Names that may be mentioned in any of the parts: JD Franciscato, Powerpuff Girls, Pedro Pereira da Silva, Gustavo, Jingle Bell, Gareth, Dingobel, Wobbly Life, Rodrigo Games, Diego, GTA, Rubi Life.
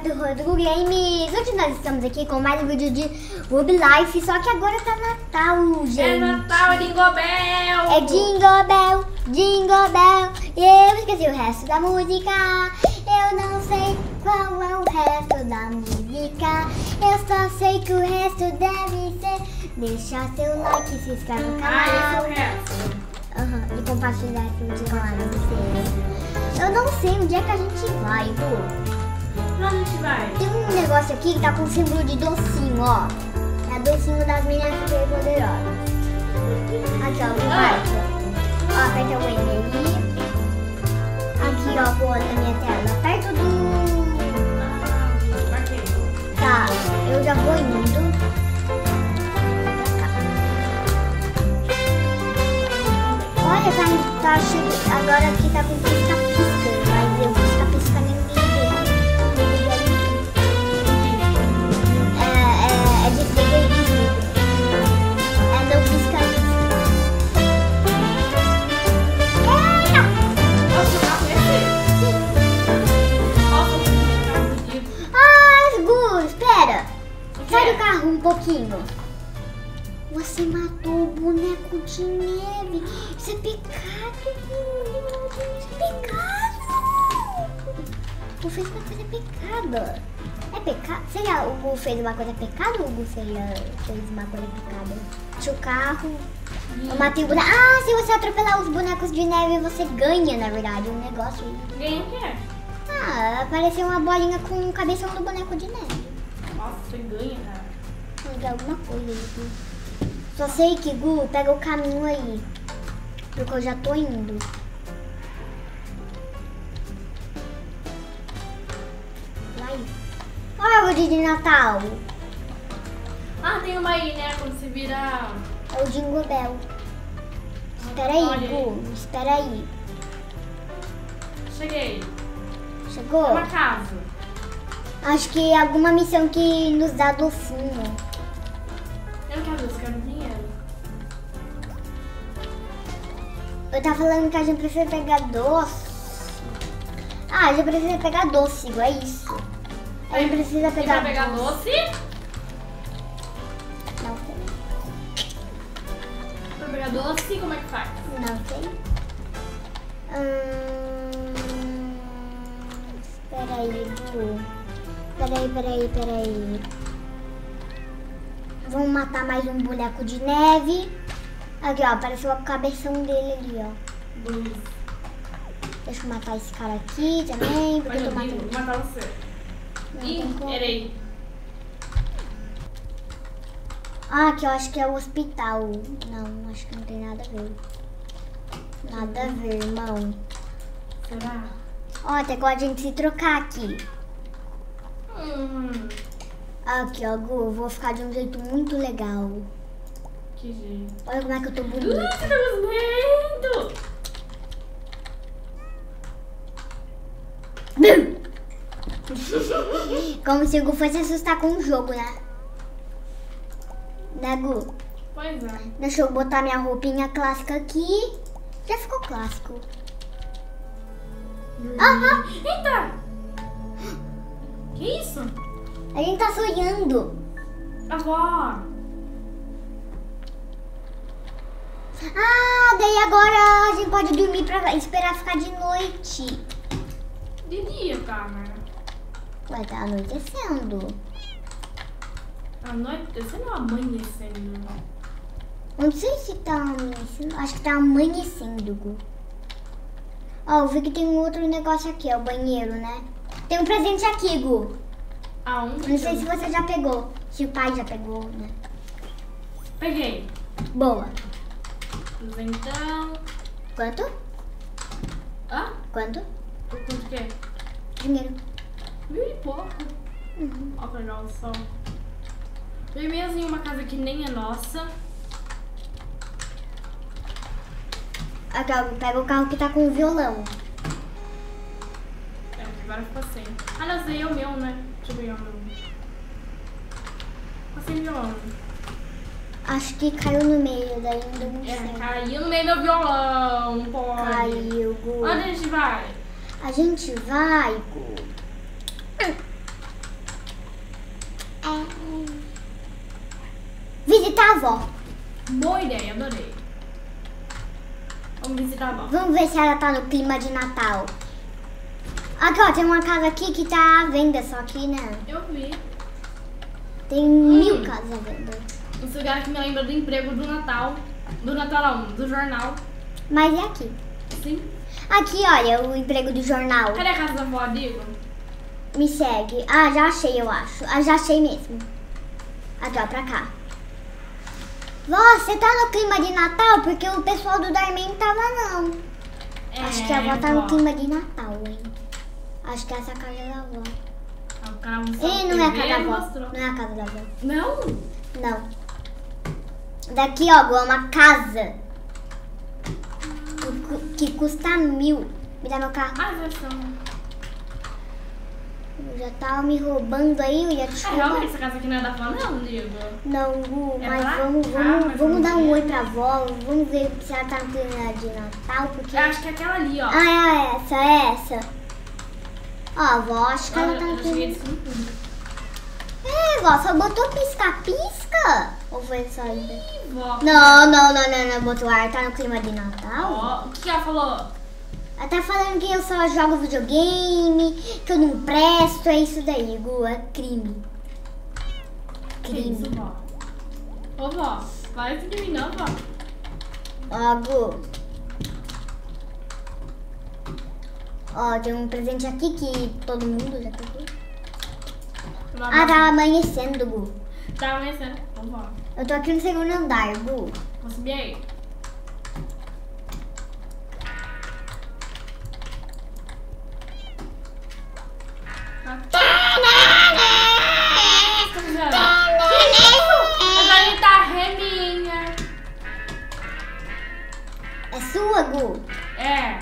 Gareth do Rodrigo Games. Hoje nós estamos aqui com mais um vídeo de Rubi Life. Só que agora tá Natal, gente. É Natal, é Dingobel. É Dingobel, Dingobel. Eu esqueci o resto da música. Eu não sei qual é o resto da música. Eu só sei que o resto deve ser deixar seu like, se inscrever no canal. Ah, esse é o resto. E compartilhar esse vídeo com lá no seu. Eu não sei onde é que a gente vai, pô. Pra onde a gente vai? Tem um negócio aqui que tá com símbolo de docinho, ó. É docinho das meninas super poderosas. Aqui, ó, embaixo. Ó, aperta o M aí. Aqui, ó, pô, na minha tela. Perto do... Tá, eu já vou indo. Olha, tá chegando. Agora aqui tá com pisca. Um pouquinho. Você matou o boneco de neve. Isso é pecado, meu Deus. Isso é pecado. Tu fez uma coisa pecada. É pecado? Seria o Gu fez uma coisa pecada ou o Gu fez uma coisa pecada? Tinha o carro. Eu matei o boneco. Ah, se você atropelar os bonecos de neve, você ganha, na verdade, um negócio. Ganha o quê? Ah, apareceu uma bolinha com o cabeção do boneco de neve. Nossa, você ganha, cara. Alguma coisa aqui. Só sei que Gu pega o caminho aí, porque eu já tô indo. Vai. Olha a árvore de Natal. Ah, tem uma aí, né? Quando se vira. É o Jingle Bell. Espera aí, Gu. Espera aí. Cheguei. Chegou? É uma casa. Acho que é alguma missão que nos dá do fundo. Eu tava falando que a gente precisa pegar doce. Ah, a gente precisa pegar doce, igual é isso. A gente precisa pegar doce. Pegar doce? Não sei. Pra pegar doce, como é que faz? Não sei. Espera aí, Gu. Peraí. Vamos matar mais um boneco de neve. Aqui, ó, apareceu a cabeção dele ali, ó. Beleza. Deixa eu matar esse cara aqui também. Porque eu tô matando. Vou matar você. Ih, peraí. Ah, aqui eu acho que é o hospital. Não, acho que não tem nada a ver. Nada a ver, irmão. Será? Ó, tem igual a gente se trocar aqui. Aqui, ó, Gu, vou ficar de um jeito muito legal. Que jeito. Olha como é que eu tô bonita. Nossa, que lindo! Como se o Gu fosse assustar com o jogo, né? Né, Gu? Pois é. Deixa eu botar minha roupinha clássica aqui. Já ficou clássico. Aham! Eita! Que isso? A gente tá sonhando. Avó. Ah, daí agora a gente pode dormir pra esperar ficar de noite. De dia, cara. Ué, tá anoitecendo. Anoitecendo ou amanhecendo? Não sei se tá amanhecendo. Acho que tá amanhecendo, Gu. Ó, eu vi que tem um outro negócio aqui, ó, o banheiro, né? Tem um presente aqui, Gu. Não sei se você já pegou. Se o pai já pegou, né? Peguei. Boa. Então... Quanto? Hã? Quanto? Quanto o quê? Dinheiro. 1000 e pouco. Ó, pra dar um som. Primeiro em uma casa que nem é nossa. Aqui, ó, pega o carro que tá com o violão. É, agora ficou sem. Ah, não, sei, é o meu, né? Passei violão. Acho que caiu no meio, daí não deu muito certo. Caiu no meio do violão, pô. Caiu, Gu. Onde a gente vai? A gente vai, Gu. Bravo! Boa ideia, adorei. Vamos visitar a volta. Vamos ver se ela tá no clima de Natal. Aqui, ó, tem uma casa aqui que tá à venda, só que, né? Eu vi. Tem 1000 casas à venda. Esse lugar que me lembra do emprego do Natal. Do Natal 1, do jornal. Mas é aqui. Sim. Aqui, olha, o emprego do jornal. Cadê a casa da vó, Diego? Me segue. Ah, já achei, eu acho. Ah, já achei mesmo. Aqui, ó, pra cá. Vó, você tá no clima de Natal? Porque o pessoal do Darmin não tava, não. É, acho que a vó tá no clima de Natal, hein? Acho que essa é a casa da avó. Ih, não é a casa da avó. Não é a casa da avó. Não? Não. Daqui, ó, é uma casa. Que custa 1000. Me dá meu carro. Ai, já tava me roubando aí, eu ia te roubar. Realmente essa casa aqui não é da avó, não, Diego? Não, Gu, mas vamos dar um oi pra avó. Vamos ver se ela tá no clima de Natal. Porque... Eu acho que é aquela ali, ó. Ah, é essa, Ó, avó, acho que ela tá no clima. É, vó, só botou pisca-pisca? Ou foi só ainda? Ih, vó. Não, botou ar, tá no clima de Natal? Ó, o que ela falou? Ela tá falando que eu só jogo videogame, que eu não presto, é isso daí, Gu, é crime. Crime. Que isso, vó? Ô, vó, parece de mim não, vó. Ó, Gu. Ó, tem um presente aqui que todo mundo já pegou. Ah, tá amanhecendo, Gu. Tá amanhecendo, vamos lá. Eu tô aqui no segundo andar, Gu. Vou subir aí. Sua, Gu? É.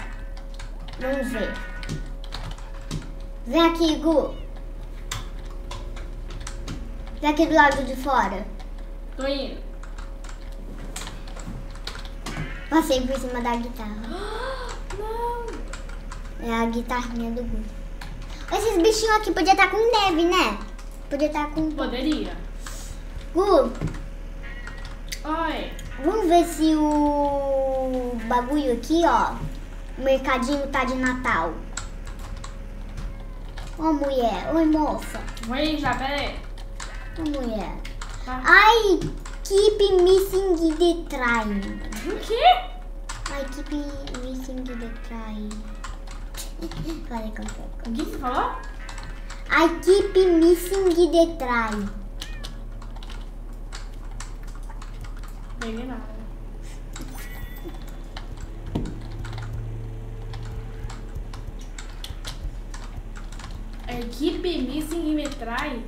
Vamos ver. Vem aqui, Gu. Vem aqui do lado de fora. Tô indo. Passei por cima da guitarra. Não. É a guitarrinha do Gu. Esses bichinhos aqui podiam estar com neve, né? Podia estar com... Poderia. Gu. Oi. Vamos ver se o bagulho aqui, ó, o mercadinho tá de Natal. Ó, mulher. Oi, moça. Oi, já, peraí. Ô, mulher. Tá. Ai, keep missing the train. O quê? Ai, keep missing the train. Falei com o que você falou? Ai, keep missing the train. Nada. Equipe Missing Me Trai.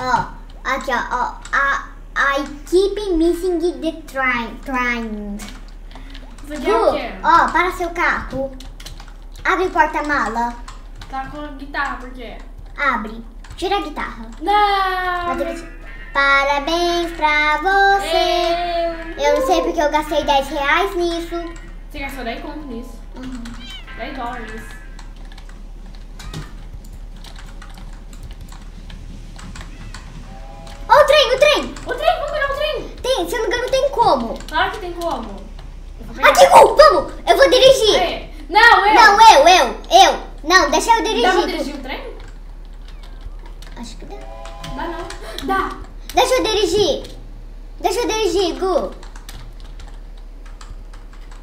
Ó, aqui ó, a equipe Missing The Train. Isso aqui é o quê? Ó, para seu carro. Abre o porta-mala. Tá com a guitarra, por quê? Abre. Tira a guitarra. Não! Parabéns pra você! Eu não sei porque eu gastei 10 reais nisso. Você gastou 10 conto nisso? Uhum. 10 dólares. Ó, oh, o trem, o trem! O trem, vamos pegar o trem! Tem, se eu não me engano, tem como. Claro que tem como. Aqui, vamos! Eu vou dirigir! É. Não, eu! Não, eu! Não, deixa eu dirigir. Dá pra dirigir o trem? Acho que dá. Dá não. Dá! Deixa eu dirigir. Deixa eu dirigir, Gu.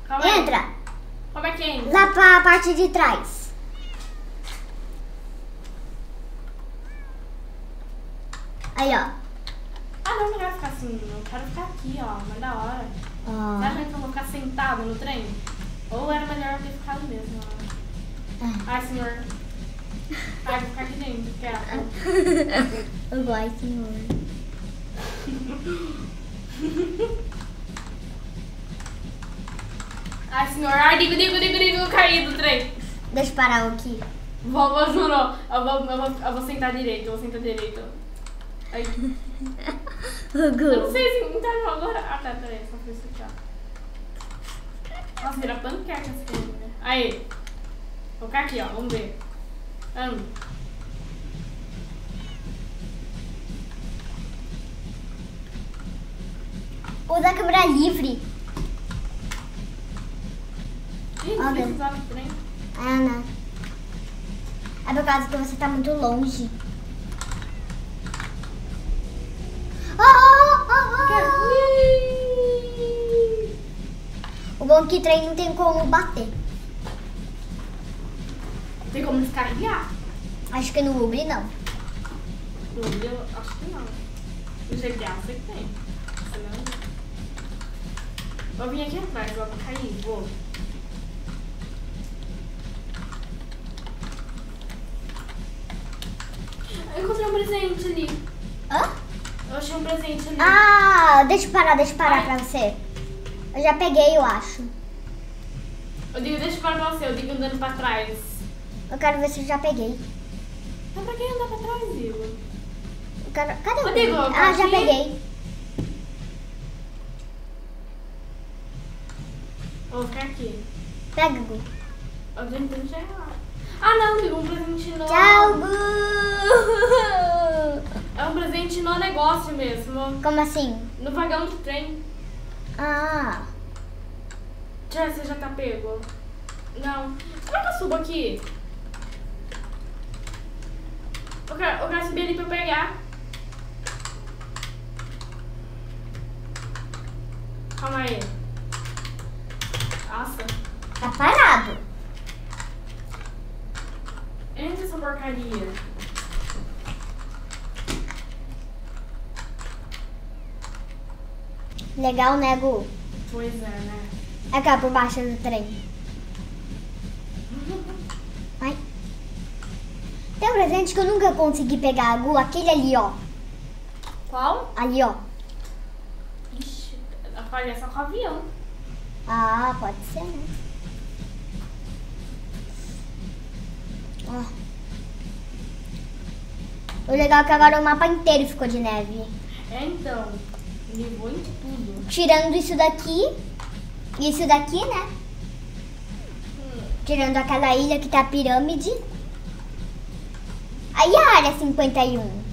Calma aí. Entra. Como é que entra? Lá pra parte de trás. Aí, ó. Ah, não quero ficar assim. Eu quero ficar aqui, ó. Mas da hora. Ah. Será que eu vou ficar sentado no trem? Ou era melhor eu ter ficado mesmo, ó. Ah. Ai, senhor. Ai, vou ficar aqui dentro. Quero. Eu gosto, senhor. Ai, senhor. Ai, digo, caí do trem. Deixa eu parar aqui. Vovó jurou. Eu vou sentar direito, Ai. Eu não sei se entendeu agora. Ah, tá, peraí. Só pra explicar. Nossa, vira panqueca essa coisa, né? Aí. Vou ficar aqui, ó. Vamos ver. Ando. ou da câmera livre. Olha. Ana. É por causa que você tá muito longe. O bom é que trem não tem como bater. Tem como descarregar? Acho que no Rubi não. No Rubi eu acho que não. No GTA eu sei que tem. Vou vir aqui atrás, vou cair, vou. Eu encontrei um presente ali. Hã? Eu achei um presente ali. Ah, deixa eu parar pra você. Eu já peguei, eu acho. Eu digo, deixa eu parar pra você, eu digo andando pra trás. Eu quero ver se eu já peguei. Mas pra quem andar pra trás, Diego? Eu quero... Cadê o Diego? Ah, já peguei. Eu vou ficar aqui. Pega, Gu. Eu tô tentando chegar. Ah, não, Diego, um presente novo. Tchau, Gu! É um presente no negócio mesmo. Como assim? No vagão do trem. Ah. Tchau, você já tá pego? Não. Será que eu subo aqui? Eu quero subir ali pra pegar. Calma aí. Nossa. Tá parado. Entra essa porcaria. Legal, né, Gu? Pois é, né? É cá por baixo do trem. Vai. Tem um presente que eu nunca consegui pegar, Gu. Aquele ali, ó. Qual? Ali, ó. Ixi, aparece só com o avião. Ah, pode ser, né? Ó. O legal é que agora o mapa inteiro ficou de neve. É, então. Levou em tudo. Tirando isso daqui. Isso daqui, né? Tirando aquela ilha que tá a pirâmide. Aí a área 51.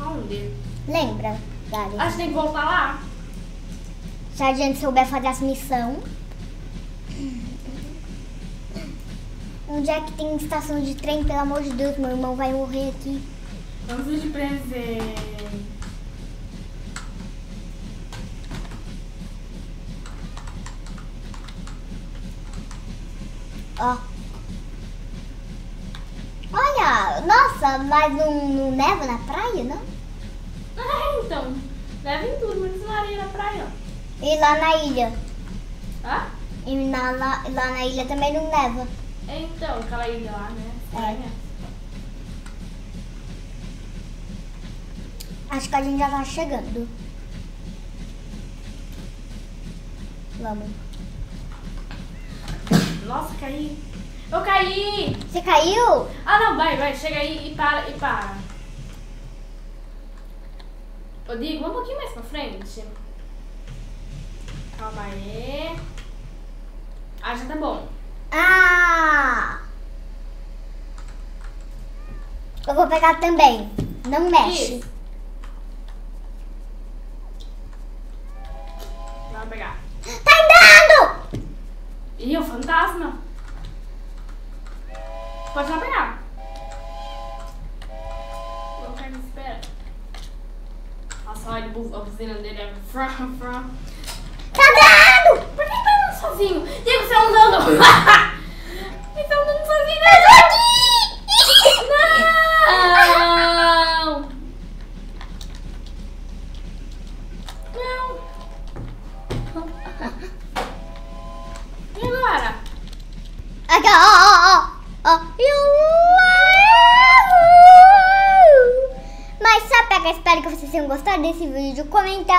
Aonde? Lembra, Gareth? Acho que tem que voltar lá. Se a gente souber fazer as missões. Onde é que tem estação de trem? Pelo amor de Deus, meu irmão vai morrer aqui. Vamos de presente. Ó. Olha, nossa, mas não neva na praia, não? Ah, então. Neva em tudo, mas na areia na praia, ó. E lá na ilha? Hã? E lá na ilha também não neva. Então, aquela ilha lá, né? É. Acho que a gente já tá chegando. Vamos. Nossa, caí. Eu caí. Você caiu? Ah, não, vai. Chega aí e para. Eu digo, um pouquinho mais pra frente. Calma aí. Ah, já tá bom. Ah! Eu vou pegar também. Não mexe. Isso. Vai pegar. Tá andando! Ih, é um fantasma. Pode já pegar. Não quero esperar. Nossa, olha, a buzina dele é... Tá dando! Por que ele tá andando sozinho? Diego, você tá andando! Ele tá andando sozinho, né? Não! Não! E agora? Aqui, ó. Mas só pega, espero que vocês tenham gostado desse vídeo. Comenta,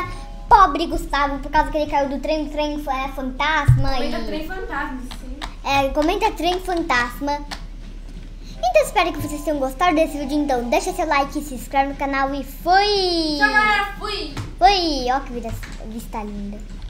pobre Gustavo, por causa que ele caiu do trem. O trem é fantasma. Comenta e... trem fantasma, sim. É, comenta trem fantasma. Então espero que vocês tenham gostado desse vídeo. Então deixa seu like, se inscreve no canal e fui! Tchau, galera, fui! Fui! Ó que vida está linda.